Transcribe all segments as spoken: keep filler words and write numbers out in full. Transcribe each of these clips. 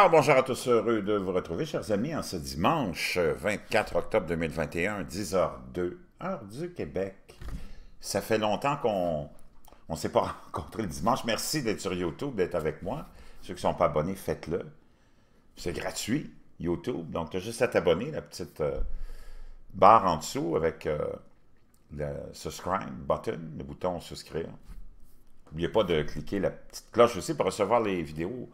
Alors, bonjour à tous, heureux de vous retrouver, chers amis, en ce dimanche vingt-quatre octobre deux mille vingt et un, dix heures zéro deux, heure du Québec. Ça fait longtemps qu'on ne s'est pas rencontrés le dimanche. Merci d'être sur YouTube, d'être avec moi. Ceux qui ne sont pas abonnés, faites-le. C'est gratuit, YouTube. Donc, tu as juste à t'abonner, la petite euh, barre en dessous avec euh, le subscribe button, le bouton souscrire. N'oubliez pas de cliquer la petite cloche aussi pour recevoir les vidéos,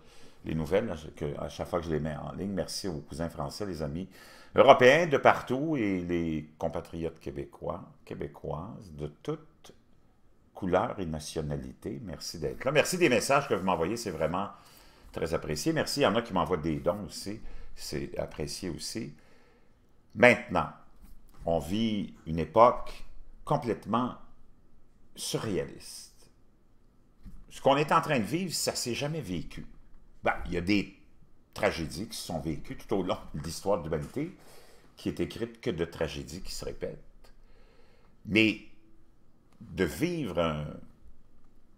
les nouvelles, à chaque fois que je les mets en ligne. Merci aux cousins français, les amis européens de partout et les compatriotes québécois, québécoises, de toutes couleurs et nationalités. Merci d'être là. Merci des messages que vous m'envoyez, c'est vraiment très apprécié. Merci, il y en a qui m'envoient des dons aussi, c'est apprécié aussi. Maintenant, on vit une époque complètement surréaliste. Ce qu'on est en train de vivre, ça ne s'est jamais vécu. Ben, il y a des tragédies qui se sont vécues tout au long de l'histoire de l'humanité, qui est écrite que de tragédies qui se répètent. Mais de vivre un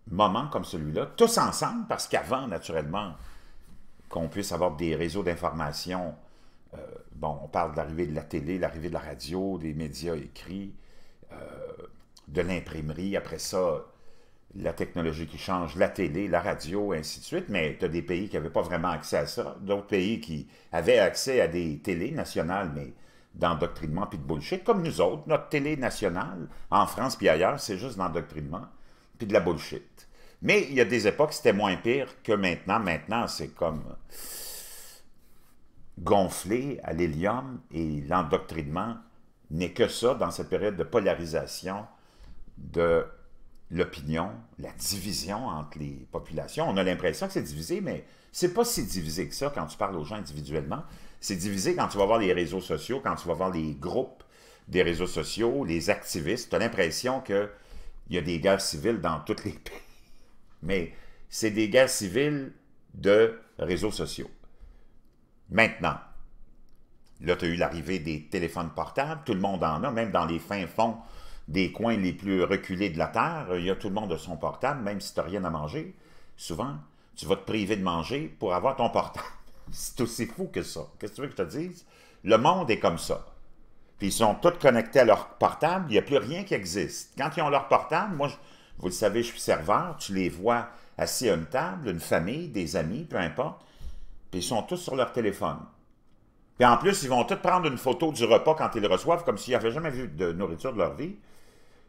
moment comme celui-là, tous ensemble, parce qu'avant, naturellement, qu'on puisse avoir des réseaux d'information, euh, bon, on parle de l'arrivée de la télé, l'arrivée de la radio, des médias écrits, euh, de l'imprimerie, après ça, la technologie qui change, la télé, la radio, ainsi de suite, mais tu as des pays qui n'avaient pas vraiment accès à ça, d'autres pays qui avaient accès à des télés nationales, mais d'endoctrinement puis de bullshit, comme nous autres. Notre télé nationale, en France puis ailleurs, c'est juste d'endoctrinement puis de la bullshit. Mais il y a des époques, c'était moins pire que maintenant. Maintenant, c'est comme gonflé à l'hélium et l'endoctrinement n'est que ça dans cette période de polarisation de l'opinion, la division entre les populations. On a l'impression que c'est divisé, mais c'est pas si divisé que ça quand tu parles aux gens individuellement. C'est divisé quand tu vas voir les réseaux sociaux, quand tu vas voir les groupes des réseaux sociaux, les activistes. Tu as l'impression qu'il y a des guerres civiles dans tous les pays. Mais c'est des guerres civiles de réseaux sociaux. Maintenant, là, tu as eu l'arrivée des téléphones portables. Tout le monde en a, même dans les fins fonds des coins les plus reculés de la Terre, il y a tout le monde de son portable, même si tu n'as rien à manger. Souvent, tu vas te priver de manger pour avoir ton portable. C'est aussi fou que ça. Qu'est-ce que tu veux que je te dise? Le monde est comme ça. Puis ils sont tous connectés à leur portable, il n'y a plus rien qui existe. Quand ils ont leur portable, moi, je, vous le savez, je suis serveur, tu les vois assis à une table, une famille, des amis, peu importe, puis ils sont tous sur leur téléphone. Puis en plus, ils vont tous prendre une photo du repas quand ils le reçoivent, comme s'ils n'avaient jamais vu de nourriture de leur vie.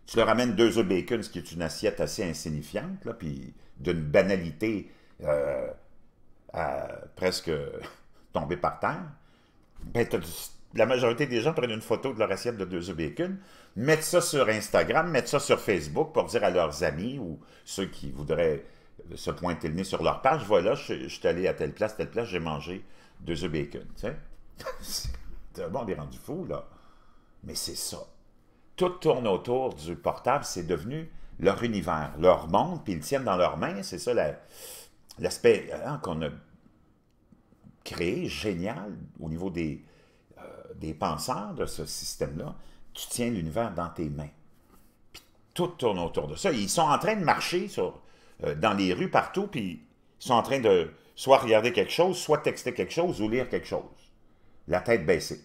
Tu leur amènes deux œufs bacon, ce qui est une assiette assez insignifiante, là, puis d'une banalité euh, à presque tombée par terre. Ben, la majorité des gens prennent une photo de leur assiette de deux œufs bacon, mettent ça sur Instagram, mettent ça sur Facebook pour dire à leurs amis ou ceux qui voudraient se pointer le nez sur leur page, « Voilà, je, je suis allé à telle place, telle place, j'ai mangé deux œufs bacon. » Tu sais? Bon, on est rendu fou, là. Mais c'est ça. Tout tourne autour du portable, c'est devenu leur univers, leur monde, puis ils le tiennent dans leurs mains. C'est ça l'aspect hein, qu'on a créé, génial, au niveau des, euh, des penseurs de ce système-là. Tu tiens l'univers dans tes mains. Puis tout tourne autour de ça. Ils sont en train de marcher sur, euh, dans les rues partout, puis ils sont en train de soit regarder quelque chose, soit texter quelque chose ou lire quelque chose. La tête baissée.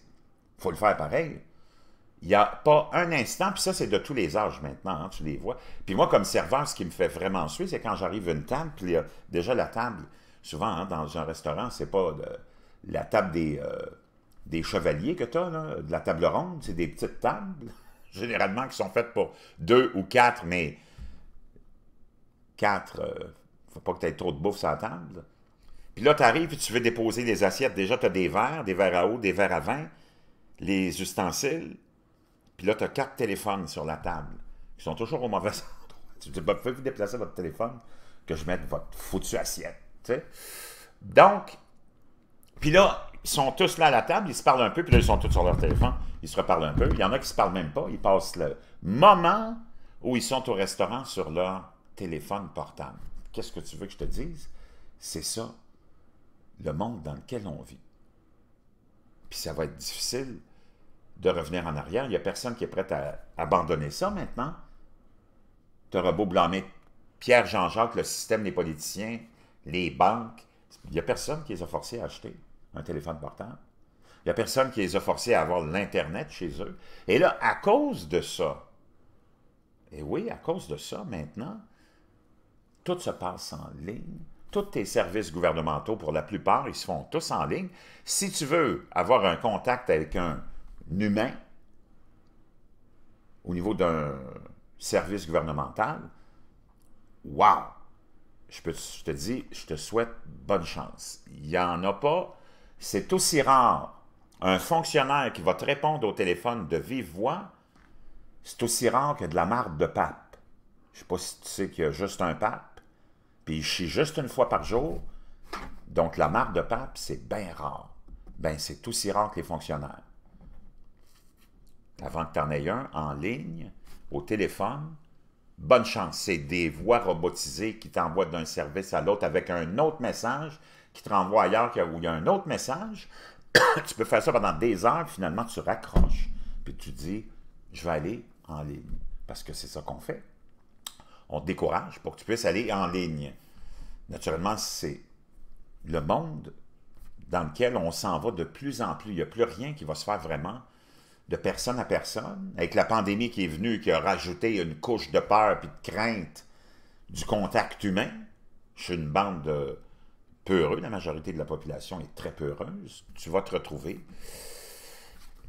Il faut le faire pareil. Il n'y a pas un instant, puis ça, c'est de tous les âges maintenant, hein, tu les vois. Puis moi, comme serveur, ce qui me fait vraiment suer, c'est quand j'arrive à une table, puis euh, déjà la table, souvent, hein, dans un restaurant, c'est pas de, la table des, euh, des chevaliers que tu as, là, de la table ronde, c'est des petites tables, généralement, qui sont faites pour deux ou quatre, mais quatre, il euh, ne faut pas que tu aies trop de bouffe sur la table. Puis là, tu arrives, puis tu veux déposer des assiettes, déjà, tu as des verres, des verres à eau, des verres à vin, les ustensiles. Puis là, tu as quatre téléphones sur la table qui sont toujours au mauvais endroit. Tu te dis, ben, pouvez-vous déplacer votre téléphone que je mette votre foutue assiette, tu sais? Donc, puis là, ils sont tous là à la table, ils se parlent un peu, puis là, ils sont tous sur leur téléphone, ils se reparlent un peu. Il y en a qui ne se parlent même pas, ils passent le moment où ils sont au restaurant sur leur téléphone portable. Qu'est-ce que tu veux que je te dise? C'est ça, le monde dans lequel on vit. Puis ça va être difficile de revenir en arrière. Il n'y a personne qui est prêt à abandonner ça maintenant. Tu auras beau blâmer Pierre Jean-Jacques, le système des politiciens, les banques, Il n'y a personne qui les a forcés à acheter un téléphone portable. Il n'y a personne qui les a forcés à avoir l'Internet chez eux. Et là, à cause de ça, et oui, à cause de ça, maintenant, tout se passe en ligne. Tous tes services gouvernementaux, pour la plupart, ils se font tous en ligne. Si tu veux avoir un contact avec un humain au niveau d'un service gouvernemental, wow! Je, peux, je te dis, je te souhaite bonne chance. Il n'y en a pas. C'est aussi rare. Un fonctionnaire qui va te répondre au téléphone de vive voix, c'est aussi rare que de la marde de pape. Je ne sais pas si tu sais qu'il y a juste un pape, puis il chie juste une fois par jour. Donc, la marde de pape, c'est bien rare. Bien, c'est aussi rare que les fonctionnaires. Avant que tu en aies un, en ligne, au téléphone, bonne chance. C'est des voix robotisées qui t'envoient d'un service à l'autre avec un autre message qui te renvoie ailleurs où il y a un autre message. Tu peux faire ça pendant des heures, finalement, tu raccroches. Puis tu dis, je vais aller en ligne. Parce que c'est ça qu'on fait. On te décourage pour que tu puisses aller en ligne. Naturellement, c'est le monde dans lequel on s'en va de plus en plus. Il n'y a plus rien qui va se faire vraiment de personne à personne, avec la pandémie qui est venue, qui a rajouté une couche de peur et de crainte du contact humain. Je suis une bande de peureux, la majorité de la population est très peureuse. Tu vas te retrouver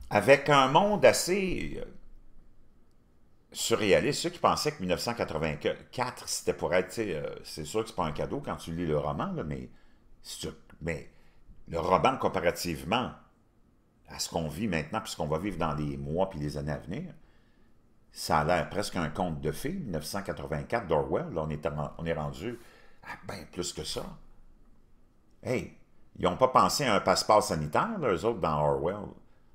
avec un monde assez surréaliste. Ceux qui pensaient que mille neuf cent quatre-vingt-quatre, c'était pour être... C'est sûr que c'est pas un cadeau quand tu lis le roman, là, mais, mais le roman comparativement à ce qu'on vit maintenant, puisqu'on va vivre dans les mois puis les années à venir, ça a l'air presque un conte de fées, mille neuf cent quatre-vingt-quatre d'Orwell, on est, on est rendu à bien plus que ça. Hey, ils n'ont pas pensé à un passeport sanitaire, là, eux autres, dans Orwell.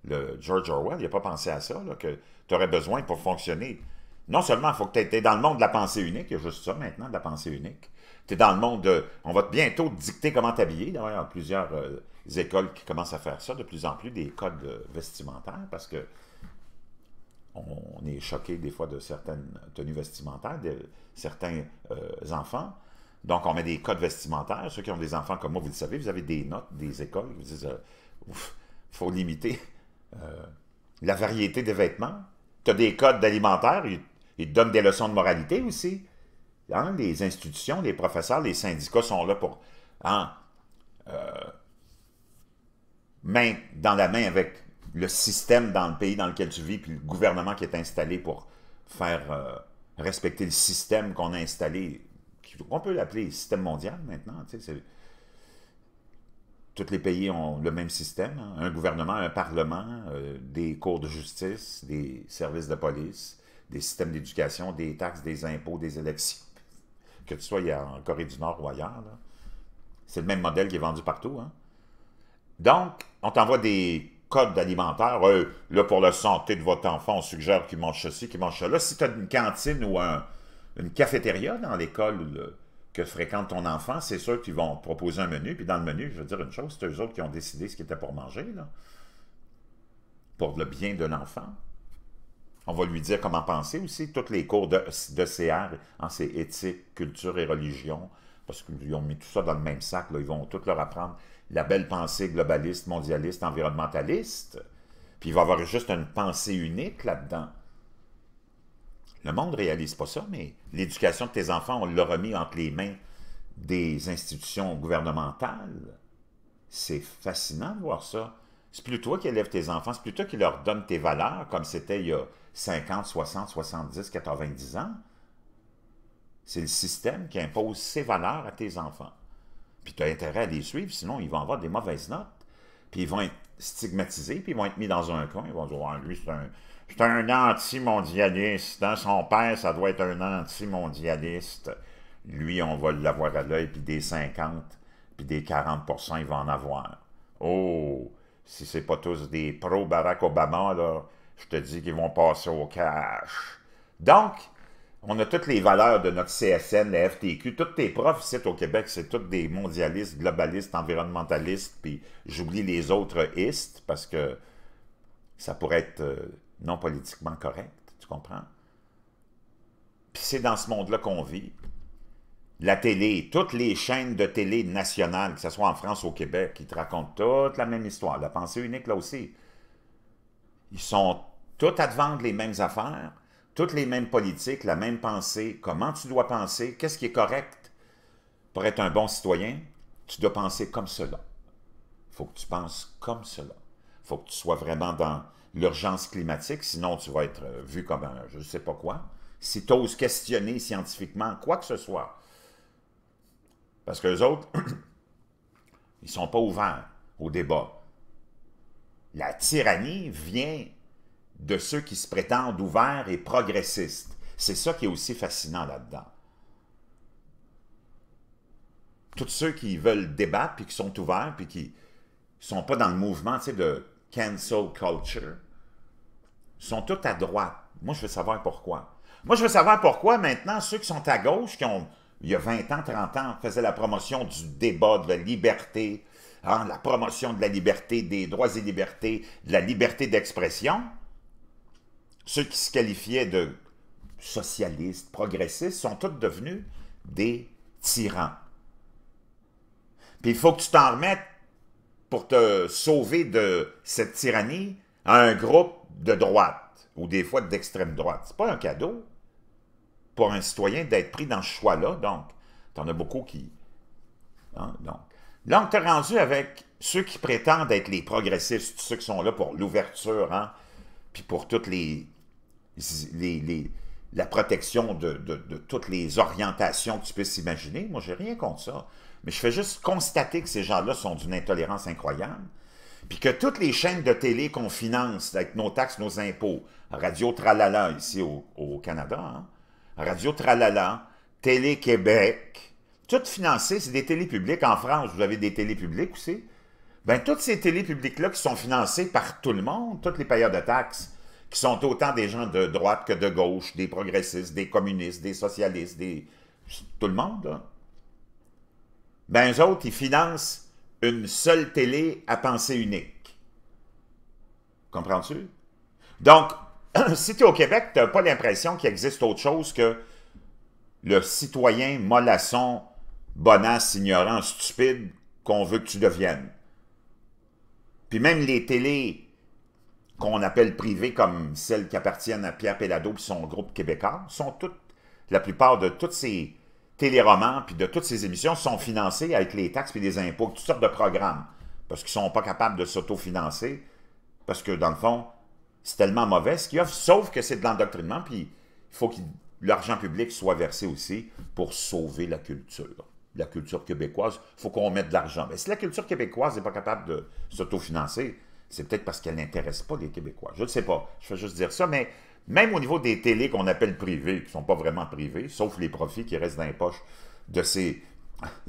Le George Orwell, il n'a pas pensé à ça, là, que tu aurais besoin pour fonctionner. Non seulement il faut que tu aies dans le monde de la pensée unique, il y a juste ça maintenant, de la pensée unique. Tu es dans le monde de... On va bientôt te dicter comment t'habiller, d'ailleurs, il y a plusieurs... Euh, les écoles qui commencent à faire ça, de plus en plus des codes vestimentaires, parce que on est choqué des fois de certaines tenues vestimentaires, de certains euh, enfants. Donc, on met des codes vestimentaires. Ceux qui ont des enfants comme moi, vous le savez, vous avez des notes, des écoles qui vous disent euh, ouf, faut limiter euh, la variété des vêtements. Tu as des codes alimentaires, ils, ils te donnent des leçons de moralité aussi. Hein? Les institutions, les professeurs, les syndicats sont là pour... Hein, euh, main dans la main avec le système dans le pays dans lequel tu vis, puis le gouvernement qui est installé pour faire euh, respecter le système qu'on a installé, qu'on peut l'appeler système mondial maintenant. Tu sais, tous les pays ont le même système, hein. Un gouvernement, un parlement, euh, des cours de justice, des services de police, des systèmes d'éducation, des taxes, des impôts, des élections. Que tu sois en Corée du Nord ou ailleurs, c'est le même modèle qui est vendu partout. Hein. Donc, on t'envoie des codes alimentaires. Euh, là, pour la santé de votre enfant, on suggère qu'il mange ceci, qu'il mange cela. Si tu as une cantine ou un, une cafétéria dans l'école que fréquente ton enfant, c'est sûr qu'ils vont proposer un menu. Puis dans le menu, je veux dire une chose, c'est eux autres qui ont décidé ce qui était pour manger, là, pour le bien de l'enfant. On va lui dire comment penser aussi. Tous les cours de, de C R, hein, c'est éthique, culture et religion, parce qu'ils ont mis tout ça dans le même sac, là. Ils vont tout leur apprendre la belle pensée globaliste, mondialiste, environnementaliste, puis il va y avoir juste une pensée unique là-dedans. Le monde ne réalise pas ça, mais l'éducation de tes enfants, on l'a remis entre les mains des institutions gouvernementales. C'est fascinant de voir ça. C'est plus toi qui élèves tes enfants, c'est plus toi qui leur donne tes valeurs, comme c'était il y a cinquante, soixante, soixante-dix, quatre-vingt-dix ans. C'est le système qui impose ses valeurs à tes enfants. Puis tu as intérêt à les suivre, sinon ils vont avoir des mauvaises notes. Puis ils vont être stigmatisés, puis ils vont être mis dans un coin. Ils vont dire, oh, lui, c'est un, c'est un anti-mondialiste. Hein? Son père, ça doit être un anti-mondialiste. Lui, on va l'avoir à l'œil, puis des cinquante, puis des quarante pour cent, il va en avoir. Oh, si c'est pas tous des pro-Barack Obama, là, je te dis qu'ils vont passer au cash. Donc, on a toutes les valeurs de notre C S N, la F T Q, tous tes profs ici au Québec, c'est tous des mondialistes, globalistes, environnementalistes, puis j'oublie les autres istes, parce que ça pourrait être non politiquement correct, tu comprends? Puis c'est dans ce monde-là qu'on vit. la télé, toutes les chaînes de télé nationales, que ce soit en France ou au Québec, ils te racontent toute la même histoire. La pensée unique, là aussi. Ils sont tous à te vendre les mêmes affaires, toutes les mêmes politiques, la même pensée. Comment tu dois penser? Qu'est-ce qui est correct pour être un bon citoyen? Tu dois penser comme cela. Il faut que tu penses comme cela. Il faut que tu sois vraiment dans l'urgence climatique, sinon tu vas être vu comme un je ne sais pas quoi. Si tu oses questionner scientifiquement quoi que ce soit, parce qu'eux autres, ils ne sont pas ouverts au débat. La tyrannie vient de ceux qui se prétendent ouverts et progressistes. C'est ça qui est aussi fascinant là-dedans. Tous ceux qui veulent débattre, puis qui sont ouverts, puis qui ne sont pas dans le mouvement, tu sais, de cancel culture, sont tous à droite. Moi, je veux savoir pourquoi. Moi, je veux savoir pourquoi maintenant ceux qui sont à gauche, qui ont, il y a vingt ans, trente ans, faisaient la promotion du débat, de la liberté, hein, la promotion de la liberté, des droits et libertés, de la liberté d'expression. Ceux qui se qualifiaient de socialistes, progressistes, sont tous devenus des tyrans. Puis il faut que tu t'en remettes pour te sauver de cette tyrannie à un groupe de droite, ou des fois d'extrême droite. C'est pas un cadeau pour un citoyen d'être pris dans ce choix-là, donc. T'en as beaucoup qui... Hein, donc. Là, on t'est rendu avec ceux qui prétendent être les progressistes, ceux qui sont là pour l'ouverture, hein, puis pour toutes les, les, les la protection de, de, de toutes les orientations que tu peux s'imaginer. Moi, j'ai rien contre ça. Mais je fais juste constater que ces gens-là sont d'une intolérance incroyable, puis que toutes les chaînes de télé qu'on finance avec nos taxes, nos impôts, Radio Tralala ici au, au Canada, hein, Radio Tralala, Télé-Québec, toutes financées, c'est des télés publiques. En France, vous avez des télés publiques aussi. Bien, toutes ces télés publiques-là qui sont financées par tout le monde, tous les payeurs de taxes, qui sont autant des gens de droite que de gauche, des progressistes, des communistes, des socialistes, des... tout le monde, là. Ben, eux autres, ils financent une seule télé à pensée unique. Comprends-tu? Donc, si tu es au Québec, tu n'as pas l'impression qu'il existe autre chose que le citoyen mollasson, bonasse, ignorant, stupide qu'on veut que tu deviennes. Puis même les télés qu'on appelle privées, comme celles qui appartiennent à Pierre Péladeau et son groupe québécois, sont toutes, la plupart de toutes ces téléromans puis de toutes ces émissions sont financées avec les taxes puis les impôts, toutes sortes de programmes, parce qu'ils ne sont pas capables de s'autofinancer, parce que dans le fond, c'est tellement mauvais ce qu'ils offrent, sauf que c'est de l'endoctrinement, puis il faut que l'argent public soit versé aussi pour sauver la culture. La culture québécoise, il faut qu'on mette de l'argent. Mais si la culture québécoise n'est pas capable de s'autofinancer, c'est peut-être parce qu'elle n'intéresse pas les Québécois. Je ne sais pas, je vais juste dire ça, mais même au niveau des télés qu'on appelle privées, qui ne sont pas vraiment privées, sauf les profits qui restent dans les poches de ces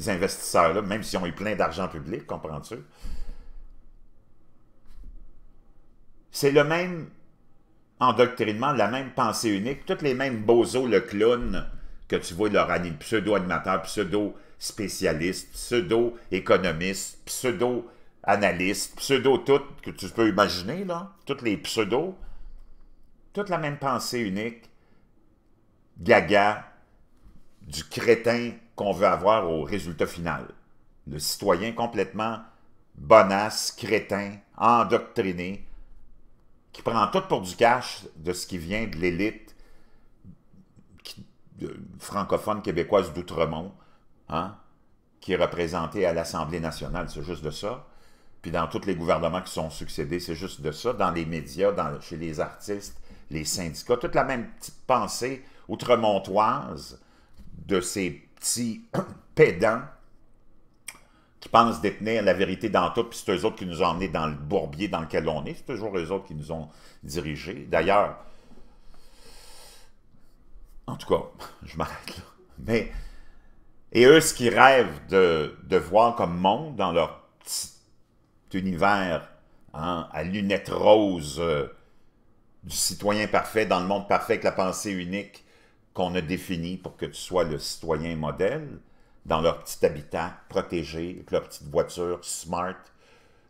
investisseurs-là, même s'ils ont eu plein d'argent public, comprends-tu? C'est le même endoctrinement, la même pensée unique, toutes les mêmes bozos, le clown, que tu vois leur pseudo-animateur, pseudo- spécialiste, pseudo-économiste, pseudo-analyste, pseudo-tout que tu peux imaginer, là, toutes les pseudos, toute la même pensée unique, gaga, du crétin qu'on veut avoir au résultat final. Le citoyen complètement bonasse, crétin, endoctriné, qui prend tout pour du cash de ce qui vient de l'élite francophone québécoise d'Outremont, hein, qui est représentée à l'Assemblée nationale, c'est juste de ça. Puis dans tous les gouvernements qui sont succédés, c'est juste de ça. Dans les médias, dans, chez les artistes, les syndicats, toute la même petite pensée outremontoise de ces petits pédants qui pensent détenir la vérité dans tout, puis c'est eux autres qui nous ont emmenés dans le bourbier dans lequel on est. C'est toujours eux autres qui nous ont dirigés. D'ailleurs, en tout cas, je m'arrête là. Mais, et eux, ce qu'ils rêvent de, de voir comme monde dans leur petit univers, hein, à lunettes roses euh, du citoyen parfait, dans le monde parfait, avec la pensée unique qu'on a définie pour que tu sois le citoyen modèle, dans leur petit habitat protégé, avec leur petite voiture smart,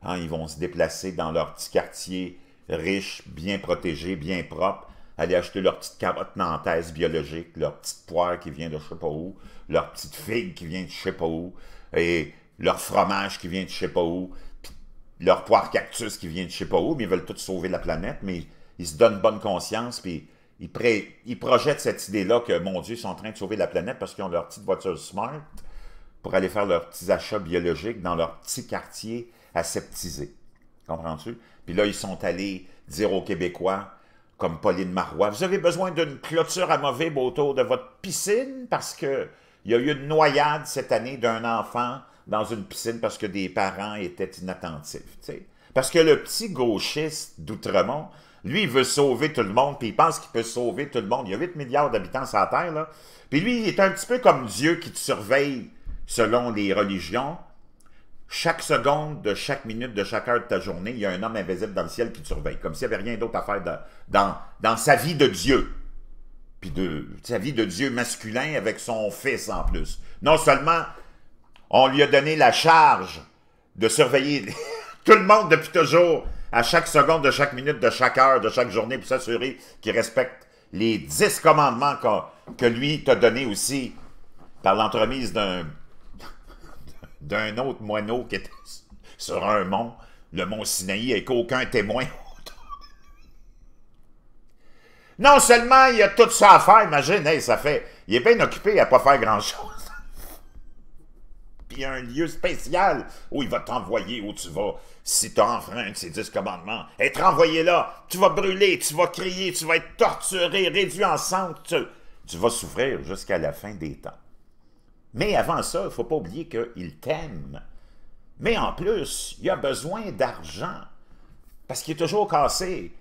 hein, ils vont se déplacer dans leur petit quartier riche, bien protégé, bien propre, aller acheter leur petite carotte nantaise biologique, leur petite poire qui vient de je sais pas où, leur petite figue qui vient de je sais pas où, et leur fromage qui vient de je sais pas où, puis leur poire cactus qui vient de je sais pas où, mais ils veulent tous sauver la planète, mais ils se donnent bonne conscience, puis ils, ils projettent cette idée-là que, mon Dieu, ils sont en train de sauver la planète parce qu'ils ont leur petite voiture smart pour aller faire leurs petits achats biologiques dans leur petit quartier aseptisé. Comprends-tu? Puis là, ils sont allés dire aux Québécois, comme Pauline Marois, « Vous avez besoin d'une clôture amovible autour de votre piscine parce qu'il y a eu une noyade cette année d'un enfant dans une piscine parce que des parents étaient inattentifs. » T'sais. Parce que le petit gauchiste d'Outremont, lui, il veut sauver tout le monde, puis il pense qu'il peut sauver tout le monde. Il y a huit milliards d'habitants sur la Terre, là. Puis lui, il est un petit peu comme Dieu qui te surveille selon les religions. Chaque seconde, de chaque minute, de chaque heure de ta journée, il y a un homme invisible dans le ciel qui te surveille, comme s'il n'y avait rien d'autre à faire dans, dans, dans sa vie de Dieu. Puis de sa vie de Dieu masculin avec son fils en plus. Non seulement on lui a donné la charge de surveiller tout le monde depuis toujours, à chaque seconde, de chaque minute, de chaque heure, de chaque journée, pour s'assurer qu'il respecte les dix commandements qu que lui t'a donné aussi par l'entremise d'un d'un autre moineau qui était sur un mont, le mont Sinaï, et qu'aucun témoin. Non seulement il a tout ça à faire, imagine, hey, ça fait, il est bien occupé à ne pas faire grand-chose. Puis il y a un lieu spécial où il va t'envoyer où tu vas, si tu as enfreint ces dix commandements. Être envoyé là, tu vas brûler, tu vas crier, tu vas être torturé, réduit en cendres, tu, tu vas souffrir jusqu'à la fin des temps. Mais avant ça, il ne faut pas oublier qu'il t'aime. Mais en plus, il a besoin d'argent. Parce qu'il est toujours cassé.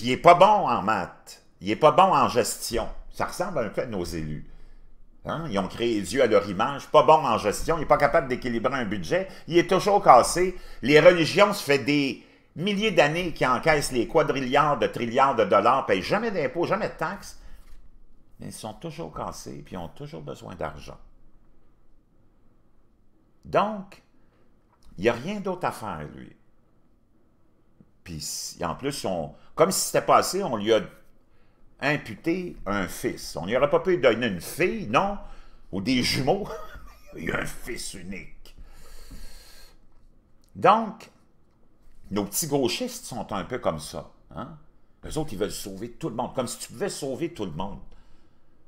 Il n'est pas bon en maths. Il n'est pas bon en gestion. Ça ressemble un peu à nos élus. Hein? Ils ont créé Dieu à leur image. Pas bon en gestion. Il n'est pas capable d'équilibrer un budget. Il est toujours cassé. Les religions, ça fait des milliers d'années qu'ils encaissent les quadrilliards de trilliards de dollars, ne payent jamais d'impôts, jamais de taxes. Mais ils sont toujours cassés et ils ont toujours besoin d'argent. Donc, il n'y a rien d'autre à faire, lui. Puis, en plus, on, comme si c'était passé, on lui a imputé un fils. On n'y aurait pas pu donner une fille, non, ou des jumeaux. Il y a un fils unique. Donc, nos petits gauchistes sont un peu comme ça. Hein? Eux autres, ils veulent sauver tout le monde, comme si tu pouvais sauver tout le monde.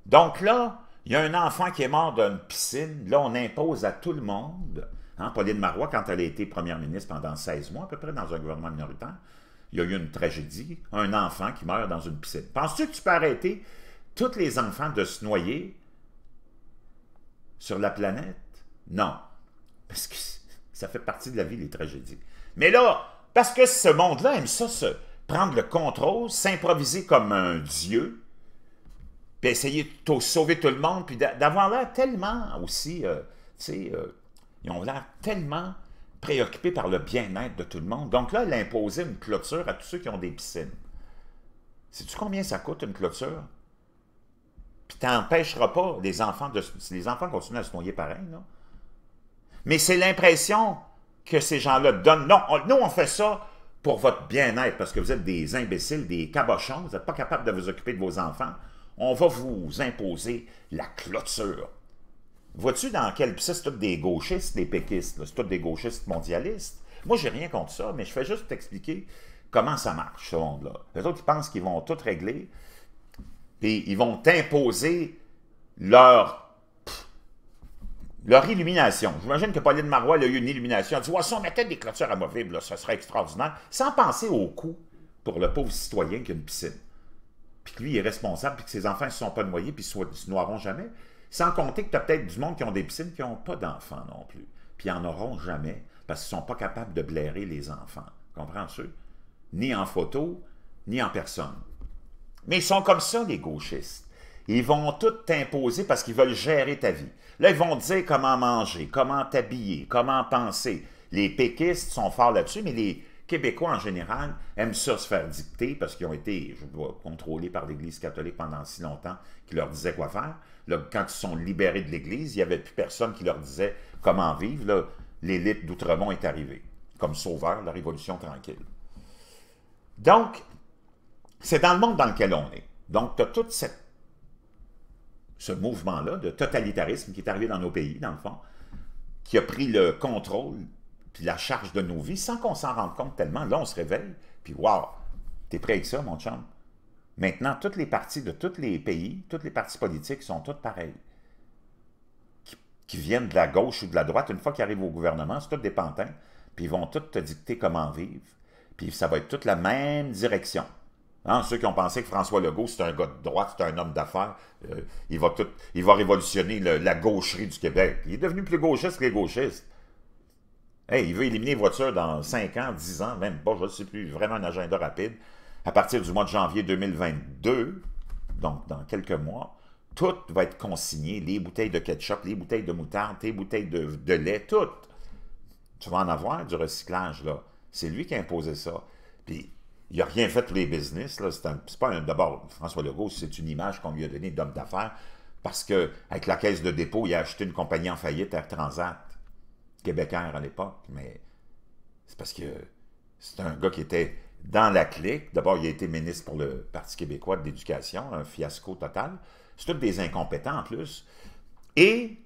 Donc là, il y a un enfant qui est mort d'une piscine. Là, on impose à tout le monde. Hein, Pauline Marois, quand elle a été première ministre pendant seize mois, à peu près, dans un gouvernement minoritaire, il y a eu une tragédie. Un enfant qui meurt dans une piscine. Penses-tu que tu peux arrêter tous les enfants de se noyer sur la planète? Non. Parce que ça fait partie de la vie, les tragédies. Mais là, parce que ce monde-là aime ça, se prendre le contrôle, s'improviser comme un dieu, puis essayer de sauver tout le monde, puis d'avoir l'air tellement aussi, euh, tu sais, euh, ils ont l'air tellement préoccupés par le bien-être de tout le monde. Donc là, elle a imposé une clôture à tous ceux qui ont des piscines. Sais-tu combien ça coûte une clôture? Puis t'empêcheras pas les enfants de... Si les enfants continuent à se noyer pareil, là. Mais c'est l'impression que ces gens-là donnent. Non, on, nous, on fait ça pour votre bien-être, parce que vous êtes des imbéciles, des cabochons, vous n'êtes pas capables de vous occuper de vos enfants. On va vous imposer la clôture. Vois-tu dans quel... Ça, c'est tous des gauchistes, des péquistes. C'est tous des gauchistes mondialistes. Moi, j'ai rien contre ça, mais je fais juste t'expliquer comment ça marche, ce monde-là. Les autres, ils pensent qu'ils vont tout régler, puis ils vont t'imposer leur... Pff, leur illumination. J'imagine que Pauline Marois, elle a eu une illumination. Elle dit « Ouais, si on mettait des clôtures amovibles, là, ça serait extraordinaire. » Sans penser au coût pour le pauvre citoyen qui a une piscine. Puis que lui, il est responsable, puis que ses enfants ne se sont pas noyés, puis ils ne se noieront jamais. Sans compter que tu as peut-être du monde qui ont des piscines qui n'ont pas d'enfants non plus. Puis ils n'en auront jamais, parce qu'ils ne sont pas capables de blairer les enfants. Comprends-tu? Ni en photo, ni en personne. Mais ils sont comme ça, les gauchistes. Ils vont tout t'imposer parce qu'ils veulent gérer ta vie. Là, ils vont te dire comment manger, comment t'habiller, comment penser. Les péquistes sont forts là-dessus, mais les... Québécois, en général, aiment ça se faire dicter parce qu'ils ont été, je dois, contrôlés par l'Église catholique pendant si longtemps qu'ils leur disaient quoi faire. Là, quand ils sont libérés de l'Église, il n'y avait plus personne qui leur disait comment vivre. L'élite d'Outremont est arrivée, comme sauveur de la Révolution tranquille. Donc, c'est dans le monde dans lequel on est. Donc, tu as tout cette, ce mouvement-là de totalitarisme qui est arrivé dans nos pays, dans le fond, qui a pris le contrôle puis la charge de nos vies sans qu'on s'en rende compte tellement. Là, on se réveille, puis waouh, t'es prêt avec ça, mon chum? Maintenant, toutes les parties de tous les pays, toutes les parties politiques sont toutes pareilles. Qui, qui viennent de la gauche ou de la droite, une fois qu'ils arrivent au gouvernement, c'est tous des pantins, puis ils vont tous te dicter comment vivre, puis ça va être toute la même direction. Hein, ceux qui ont pensé que François Legault, c'est un gars de droite, c'est un homme d'affaires, euh, il, va tout, il va révolutionner le, la gaucherie du Québec. Il est devenu plus gauchiste que les gauchistes. Hey, il veut éliminer les voitures dans cinq ans, dix ans, même pas, je ne sais plus, vraiment un agenda rapide. À partir du mois de janvier deux mille vingt-deux, donc dans quelques mois, tout va être consigné, les bouteilles de ketchup, les bouteilles de moutarde, les bouteilles de, de lait, tout. Tu vas en avoir du recyclage, là. C'est lui qui a imposé ça. Puis, il n'a rien fait pour les business, là. C'est pas un... D'abord, François Legault, c'est une image qu'on lui a donnée d'homme d'affaires parce qu'avec la caisse de dépôt, il a acheté une compagnie en faillite, Air Transat, québécoise à l'époque, mais c'est parce que c'est un gars qui était... dans la clique. D'abord, il a été ministre pour le Parti québécois de l'Éducation, un fiasco total. C'est tous des incompétents en plus. Et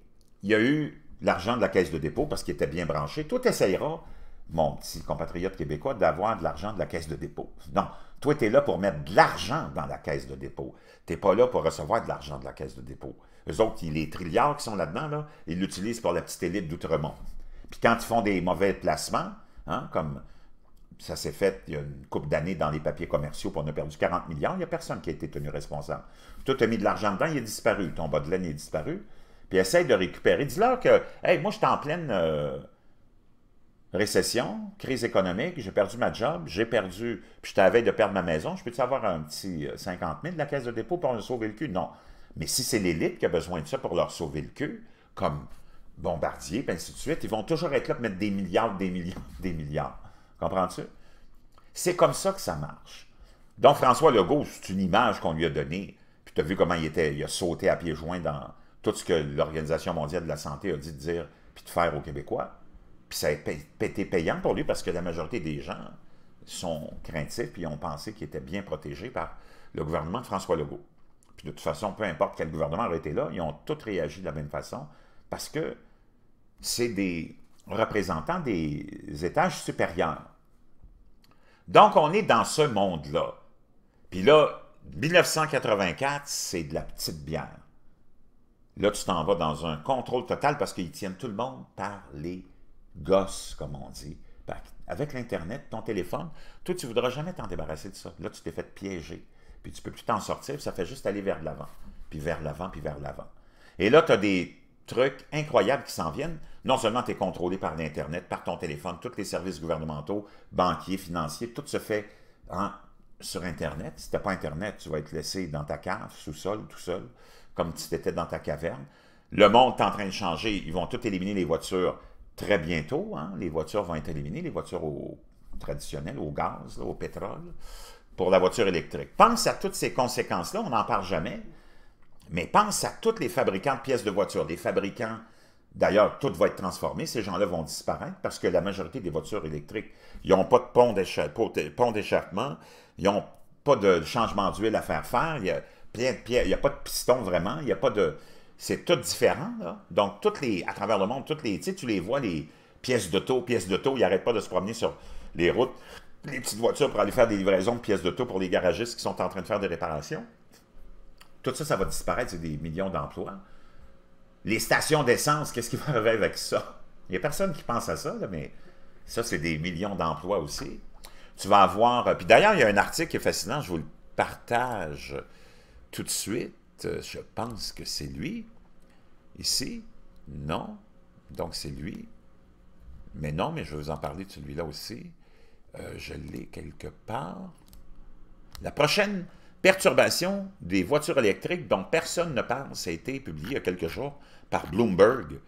il y a eu l'argent de la Caisse de dépôt parce qu'il était bien branché. Toi, tu essaieras, mon petit compatriote québécois, d'avoir de l'argent de la Caisse de dépôt. Non, toi, tu es là pour mettre de l'argent dans la Caisse de dépôt. Tu n'es pas là pour recevoir de l'argent de la Caisse de dépôt. Eux autres, les trilliards qui sont là-dedans, là, ils l'utilisent pour la petite élite d'Outremont. Puis quand ils font des mauvais placements, hein, comme... ça s'est fait il y a une couple d'années dans les papiers commerciaux, puis on a perdu quarante millions, il n'y a personne qui a été tenu responsable. Toi, tu as mis de l'argent dedans, il est disparu, ton bas de laine est disparu, puis essaye de récupérer. Dis-leur que, hey, moi, je suis en pleine euh, récession, crise économique, j'ai perdu ma job, j'ai perdu, puis j'étais à la veille de perdre ma maison, je peux-tu avoir un petit cinquante mille de la caisse de dépôt pour me sauver le cul? Non. Mais si c'est l'élite qui a besoin de ça pour leur sauver le cul, comme Bombardier, puis ainsi de suite, ils vont toujours être là pour mettre des milliards, des milliards, des milliards. Comprends-tu? C'est comme ça que ça marche. Donc, François Legault, c'est une image qu'on lui a donnée. Puis tu as vu comment il était, il a sauté à pieds joints dans tout ce que l'Organisation mondiale de la santé a dit de dire puis de faire aux Québécois. Puis ça a été payant pour lui parce que la majorité des gens sont craintifs puis ont pensé qu'il était bien protégé par le gouvernement de François Legault. Puis de toute façon, peu importe quel gouvernement aurait été là, ils ont tous réagi de la même façon parce que c'est des... représentant des étages supérieurs. Donc, on est dans ce monde-là. Puis là, mille neuf cent quatre-vingt-quatre, c'est de la petite bière. Là, tu t'en vas dans un contrôle total parce qu'ils tiennent tout le monde par les gosses, comme on dit. Avec l'Internet, ton téléphone, toi, tu ne voudras jamais t'en débarrasser de ça. Là, tu t'es fait piéger. Puis tu ne peux plus t'en sortir, ça fait juste aller vers l'avant. Puis vers l'avant, puis vers l'avant. Et là, tu as des trucs incroyables qui s'en viennent. Non seulement tu es contrôlé par l'Internet, par ton téléphone, tous les services gouvernementaux, banquiers, financiers, tout se fait en, sur Internet. Si tu n'as pas Internet, tu vas être laissé dans ta cave, sous-sol, tout seul, comme si tu étais dans ta caverne. Le monde est en train de changer. Ils vont tout éliminer les voitures très bientôt. Hein? Les voitures vont être éliminées, les voitures au, traditionnelles, au gaz, là, au pétrole, pour la voiture électrique. Pense à toutes ces conséquences-là, on n'en parle jamais, mais pense à tous les fabricants de pièces de voitures, les fabricants... D'ailleurs, tout va être transformé. Ces gens-là vont disparaître parce que la majorité des voitures électriques, ils n'ont pas de pont d'échappement, ils n'ont pas de changement d'huile à faire faire, il y a plein de pièces, il n'y a pas de piston vraiment, il n'y a pas de... C'est tout différent, là. Donc, toutes les, à travers le monde, toutes les, tu sais, tu les vois, les pièces d'auto, pièces d'auto, ils n'arrêtent pas de se promener sur les routes, les petites voitures pour aller faire des livraisons de pièces d'auto pour les garagistes qui sont en train de faire des réparations. Tout ça, ça va disparaître, c'est des millions d'emplois. Les stations d'essence, qu'est-ce qui va arriver avec ça? Il n'y a personne qui pense à ça, là, mais ça, c'est des millions d'emplois aussi. Tu vas avoir... Puis d'ailleurs, il y a un article qui est fascinant, je vous le partage tout de suite. Je pense que c'est lui. Ici, non. Donc, c'est lui. Mais non, mais je vais vous en parler de celui-là aussi. Euh, je l'ai quelque part. La prochaine... perturbation des voitures électriques dont personne ne parle, ça a été publié il y a quelques jours par Bloomberg.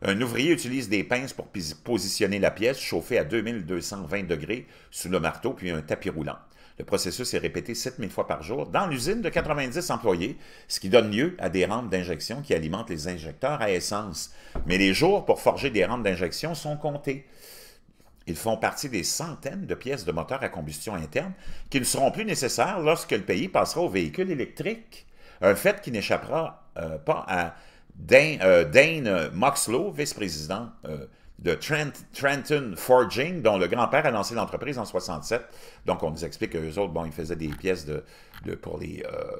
Un ouvrier utilise des pinces pour positionner la pièce chauffée à deux mille deux cent vingt degrés sous le marteau puis un tapis roulant. Le processus est répété sept mille fois par jour dans l'usine de quatre-vingt-dix employés, ce qui donne lieu à des rampes d'injection qui alimentent les injecteurs à essence. Mais les jours pour forger des rampes d'injection sont comptés. Ils font partie des centaines de pièces de moteurs à combustion interne qui ne seront plus nécessaires lorsque le pays passera aux véhicules électriques. Un fait qui n'échappera euh, pas à Dane, euh, Dane Moxlow, vice-président euh, de Trent, Trenton Forging, dont le grand-père a lancé l'entreprise en soixante-sept. Donc, on nous explique qu'eux autres, bon, ils faisaient des pièces de, de, pour les... Euh,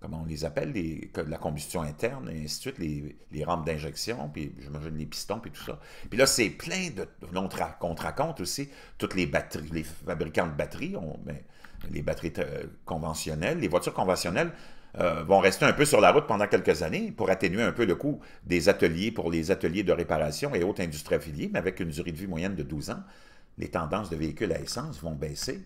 comment on les appelle, les, la combustion interne, et ainsi de suite, les, les rampes d'injection, puis j'imagine les pistons, puis tout ça. Puis là, c'est plein de... On te raconte, raconte aussi toutes les batteries, les fabricants de batteries, on, mais, les batteries conventionnelles, les voitures conventionnelles euh, vont rester un peu sur la route pendant quelques années pour atténuer un peu le coût des ateliers, pour les ateliers de réparation et autres industries affiliées, mais avec une durée de vie moyenne de douze ans, les tendances de véhicules à essence vont baisser.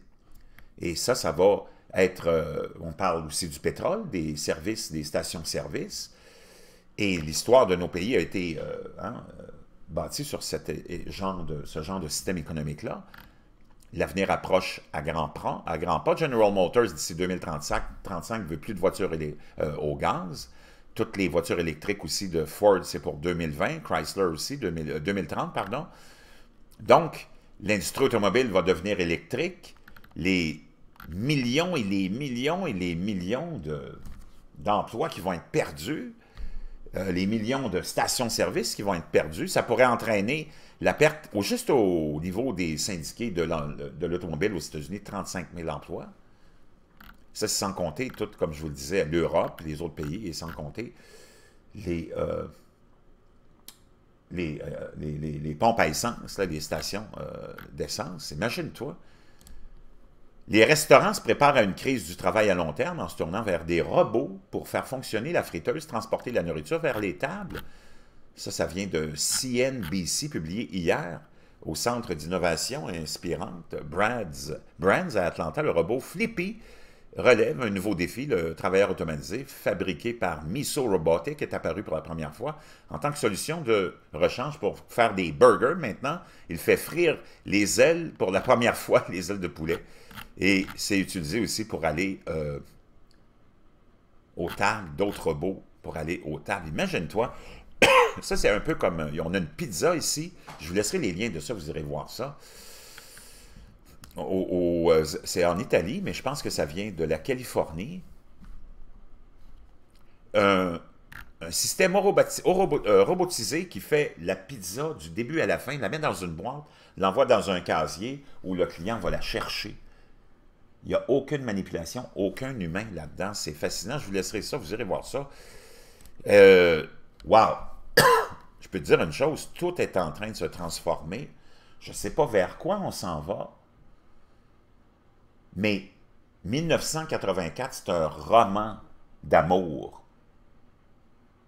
Et ça, ça va... Être, euh, on parle aussi du pétrole, des services, des stations-service, et l'histoire de nos pays a été euh, hein, bâtie sur cette, genre de, ce genre de système économique-là. L'avenir approche à grands pas. À grands pas. General Motors, d'ici deux mille trente-cinq, ne veut plus de voitures euh, au gaz. Toutes les voitures électriques aussi de Ford, c'est pour deux mille vingt, Chrysler aussi, deux mille, euh, deux mille trente, pardon. Donc, l'industrie automobile va devenir électrique. Les millions et les millions et les millions d'emplois de, qui vont être perdus, euh, les millions de stations-service qui vont être perdues, ça pourrait entraîner la perte, au, juste au niveau des syndiqués de l'automobile aux États-Unis, trente-cinq mille emplois. Ça, c'est sans compter tout, comme je vous le disais, l'Europe, les autres pays, et sans compter les, euh, les, euh, les, les, les pompes à essence, là, les stations euh, d'essence. Imagine-toi. Les restaurants se préparent à une crise du travail à long terme en se tournant vers des robots pour faire fonctionner la friteuse, transporter la nourriture vers les tables. Ça, ça vient de C N B C, publié hier au Centre d'innovation inspirante Brands, Brands à Atlanta. Le robot Flippy relève un nouveau défi. Le travailleur automatisé, fabriqué par Miso Robotics, est apparu pour la première fois en tant que solution de rechange pour faire des burgers. Maintenant, il fait frire les ailes pour la première fois, les ailes de poulet. Et c'est utilisé aussi pour aller euh, aux tables, d'autres robots pour aller aux tables. Imagine-toi, ça c'est un peu comme, on a une pizza ici, je vous laisserai les liens de ça, vous irez voir ça. Au, au, c'est en Italie, mais je pense que ça vient de la Californie. Un, un système robotis, robot, euh, robotisé qui fait la pizza du début à la fin, la met dans une boîte, l'envoie dans un casier où le client va la chercher. Il n'y a aucune manipulation, aucun humain là-dedans. C'est fascinant. Je vous laisserai ça, vous irez voir ça. Euh, wow! Je peux te dire une chose, tout est en train de se transformer. Je ne sais pas vers quoi on s'en va. Mais mille neuf cent quatre-vingt-quatre, c'est un roman d'amour.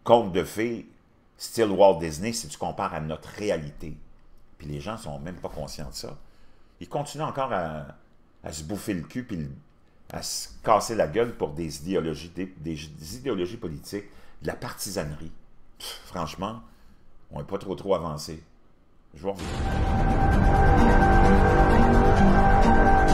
Conte de fées, style Walt Disney, si tu compares à notre réalité. Puis les gens ne sont même pas conscients de ça. Ils continuent encore à... à se bouffer le cul puis à se casser la gueule pour des idéologies, des, des idéologies politiques, de la partisanerie. Pff, franchement, on n'est pas trop trop avancé. Je vous remercie.